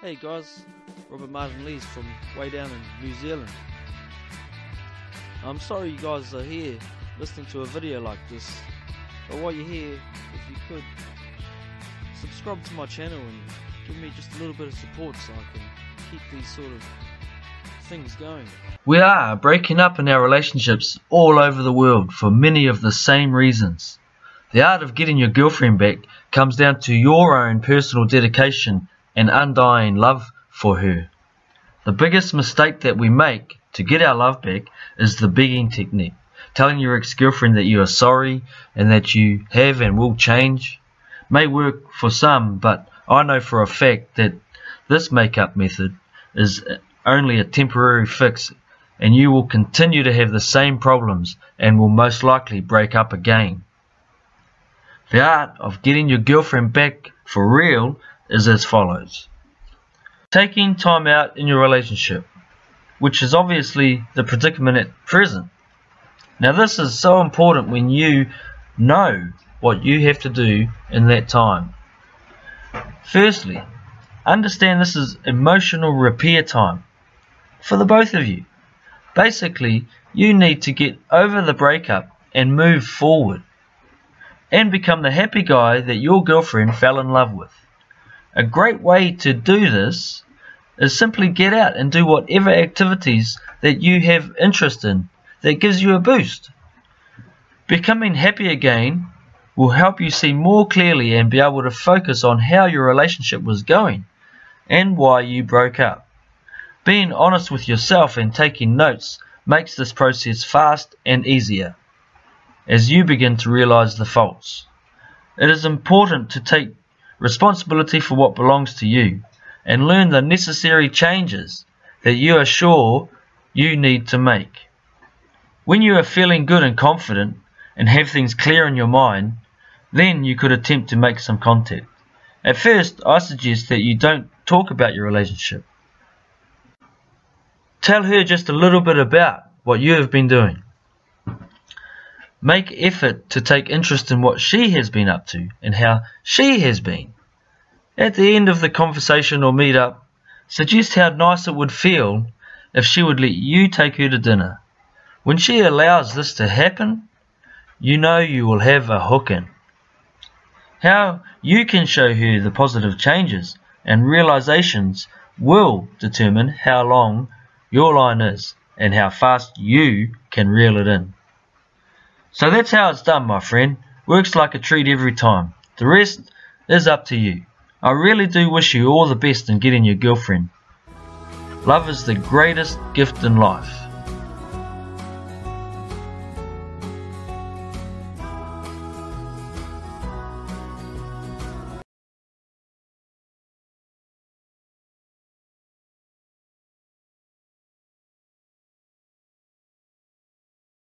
Hey guys, Robert Martin Lees from way down in New Zealand. I'm sorry you guys are here listening to a video like this, but while you're here, if you could, subscribe to my channel and give me just a little bit of support so I can keep these sort of things going. We are breaking up in our relationships all over the world for many of the same reasons. The art of getting your girlfriend back comes down to your own personal dedication and undying love for her. The biggest mistake that we make to get our love back is the begging technique, telling your ex-girlfriend that you are sorry and that you have and will change. May work for some, but I know for a fact that this make-up method is only a temporary fix, and you will continue to have the same problems and will most likely break up again. The art of getting your girlfriend back for real is as follows. Taking time out in your relationship, which is obviously the predicament at present. Now this is so important when you know what you have to do in that time. Firstly, understand this is emotional repair time for the both of you. Basically, you need to get over the breakup and move forward and become the happy guy that your girlfriend fell in love with. A great way to do this is simply get out and do whatever activities that you have interest in that gives you a boost. Becoming happy again will help you see more clearly and be able to focus on how your relationship was going and why you broke up. Being honest with yourself and taking notes makes this process fast and easier as you begin to realize the faults. It is important to take responsibility for what belongs to you and learn the necessary changes that you are sure you need to make. When you are feeling good and confident and have things clear in your mind, then you could attempt to make some contact. At first, I suggest that you don't talk about your relationship. Tell her just a little bit about what you have been doing. Make effort to take interest in what she has been up to and how she has been. At the end of the conversation or meet-up, suggest how nice it would feel if she would let you take her to dinner. When she allows this to happen, you know you will have a hook-in. How you can show her the positive changes and realizations will determine how long your line is and how fast you can reel it in. So that's how it's done, my friend. Works like a treat every time. The rest is up to you. I really do wish you all the best in getting your girlfriend. Love is the greatest gift in life.